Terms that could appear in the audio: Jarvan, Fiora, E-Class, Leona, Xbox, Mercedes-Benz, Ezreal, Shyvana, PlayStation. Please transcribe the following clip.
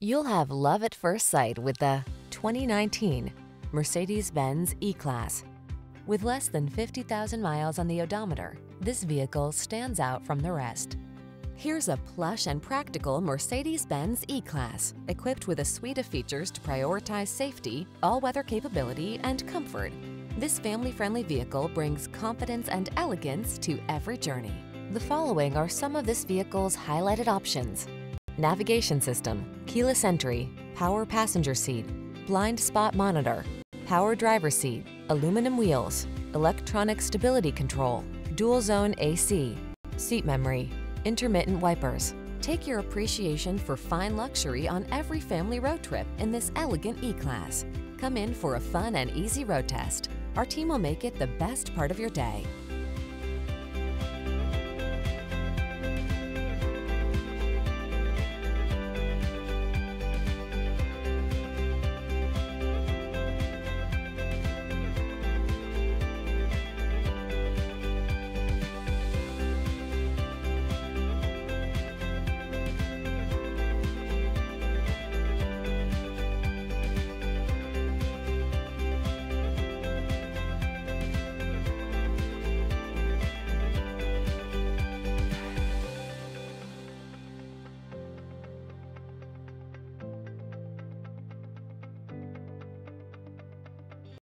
You'll have love at first sight with the 2019 Mercedes-Benz E-Class. With less than 50,000 miles on the odometer, this vehicle stands out from the rest. Here's a plush and practical Mercedes-Benz E-Class, equipped with a suite of features to prioritize safety, all-weather capability, and comfort. This family-friendly vehicle brings confidence and elegance to every journey. The following are some of this vehicle's highlighted options: navigation system, keyless entry, power passenger seat, blind spot monitor, power driver seat, aluminum wheels, electronic stability control, dual zone AC, seat memory, intermittent wipers. Take your appreciation for fine luxury on every family road trip in this elegant E-Class. Come in for a fun and easy road test. Our team will make it the best part of your day.